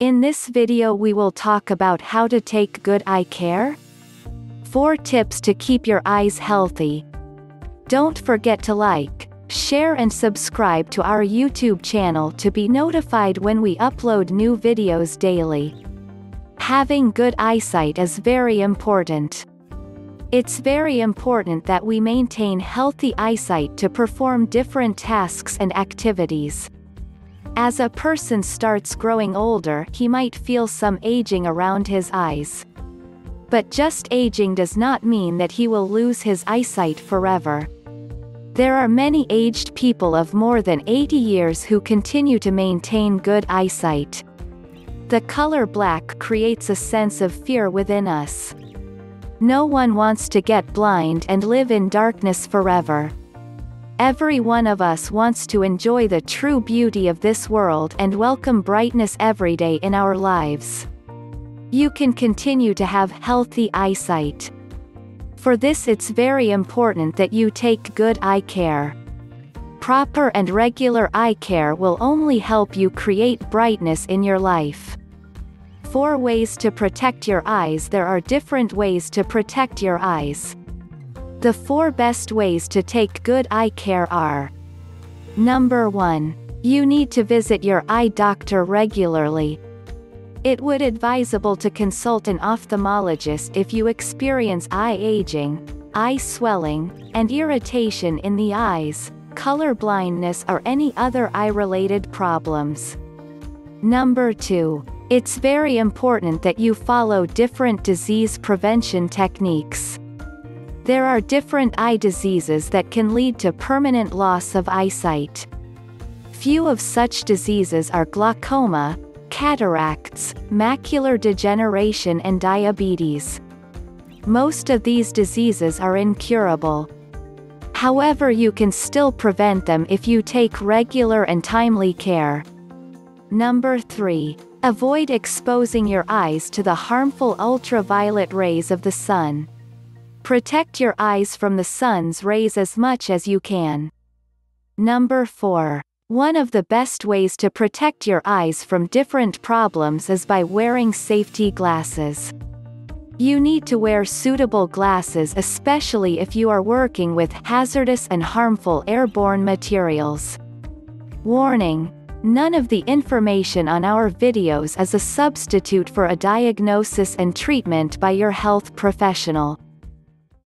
In this video we will talk about how to take good eye care. 4 tips to keep your eyes healthy. Don't forget to like, share and subscribe to our YouTube channel to be notified when we upload new videos daily. Having good eyesight is very important. It's very important that we maintain healthy eyesight to perform different tasks and activities. As a person starts growing older, he might feel some aging around his eyes. But just aging does not mean that he will lose his eyesight forever. There are many aged people of more than 80 years who continue to maintain good eyesight. The color black creates a sense of fear within us. No one wants to get blind and live in darkness forever. Every one of us wants to enjoy the true beauty of this world and welcome brightness every day in our lives. You can continue to have healthy eyesight. For this, it's very important that you take good eye care. Proper and regular eye care will only help you create brightness in your life. 4 ways to protect your eyes. There are different ways to protect your eyes. The 4 best ways to take good eye care are: Number 1. You need to visit your eye doctor regularly. It would be advisable to consult an ophthalmologist if you experience eye aging, eye swelling, and irritation in the eyes, color blindness or any other eye-related problems. Number 2. It's very important that you follow different disease prevention techniques. There are different eye diseases that can lead to permanent loss of eyesight. Few of such diseases are glaucoma, cataracts, macular degeneration and diabetes. Most of these diseases are incurable. However, you can still prevent them if you take regular and timely care. Number 3. Avoid exposing your eyes to the harmful ultraviolet rays of the sun. Protect your eyes from the sun's rays as much as you can. Number 4. One of the best ways to protect your eyes from different problems is by wearing safety glasses. You need to wear suitable glasses, especially if you are working with hazardous and harmful airborne materials. Warning: none of the information on our videos is a substitute for a diagnosis and treatment by your health professional.